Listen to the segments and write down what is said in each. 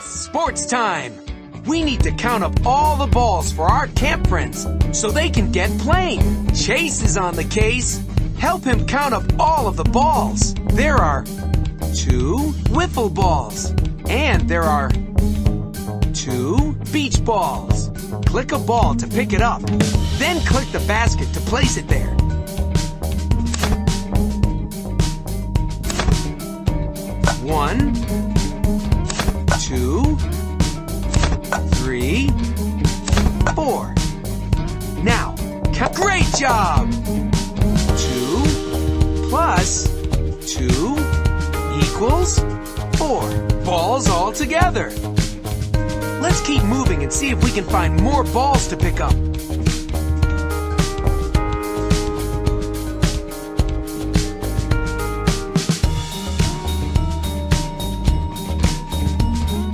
Sports time! We need to count up all the balls for our camp friends so they can get playing. Chase is on the case. Help him count up all of the balls. There are 2 wiffle balls, and there are 2 beach balls. Click a ball to pick it up, then click the basket to place it there. One, 2, 3, 4. Now, great job! 2 plus 2 equals 4. Balls all together. Let's keep moving and see if we can find more balls to pick up.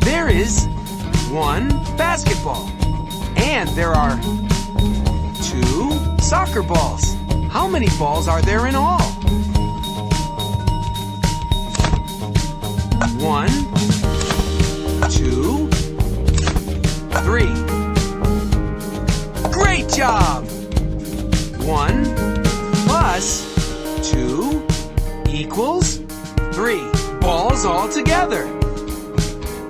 There is 1 basketball, and there are 2 soccer balls. How many balls are there in all? 1, 2, 3. Great job! 1 plus 2 equals 3. Balls all together.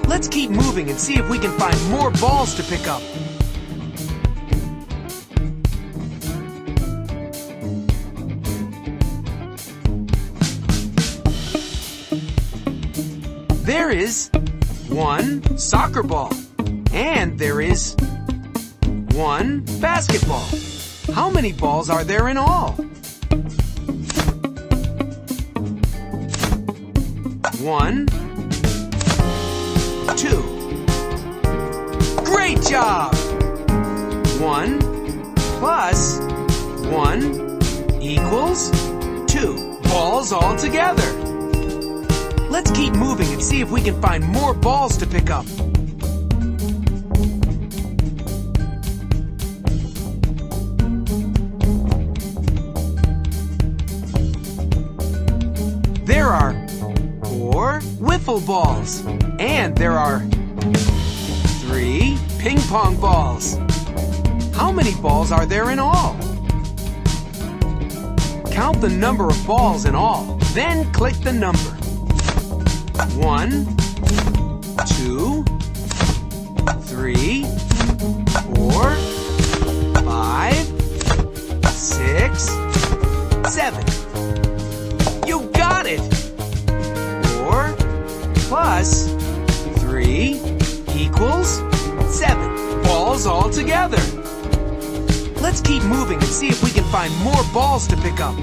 Let's keep moving and see if we can find more balls to pick up. There is 1 soccer ball, and there is 1 basketball. How many balls are there in all? 1, 2. Great job! 1 plus 1 equals 2. Balls all together. Let's keep moving and see if we can find more balls to pick up. There are 4 wiffle balls, and there are 3 ping pong balls. How many balls are there in all? Count the number of balls in all, then click the number. 1, 2, 3, 4, 5, 6, 7. You got it! 4 plus 3 equals 7. Balls all together. Let's keep moving and see if we can find more balls to pick up.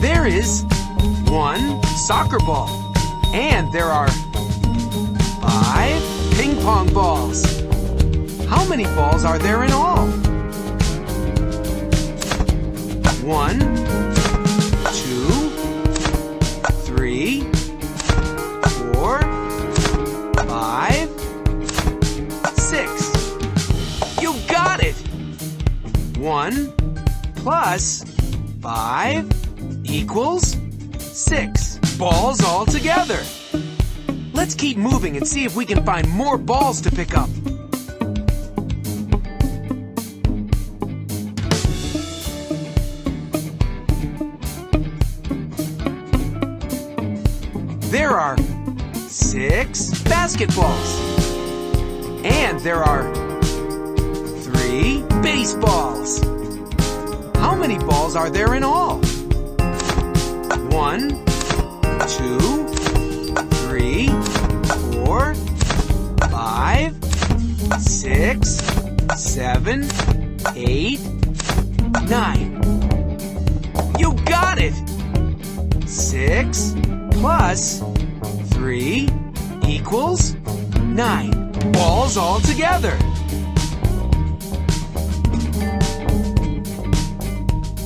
There is 1 soccer ball, and there are 5 ping pong balls. How many balls are there in all? 1, 2, 3, 4, 5, 6. You got it! 1 plus 5 equals 6. Balls all together. Let's keep moving and see if we can find more balls to pick up. There are 6 basketballs, and there are 3 baseballs. How many balls are there in all? 1, 2, 3, 4, 5, 6, 7, 8, 9. You got it! 6 plus 3 equals 9. Balls all together.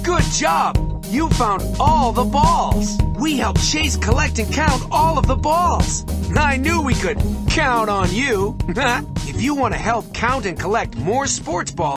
Good job! You found all the balls. We helped Chase collect and count all of the balls. I knew we could count on you. If you want to help count and collect more sports balls,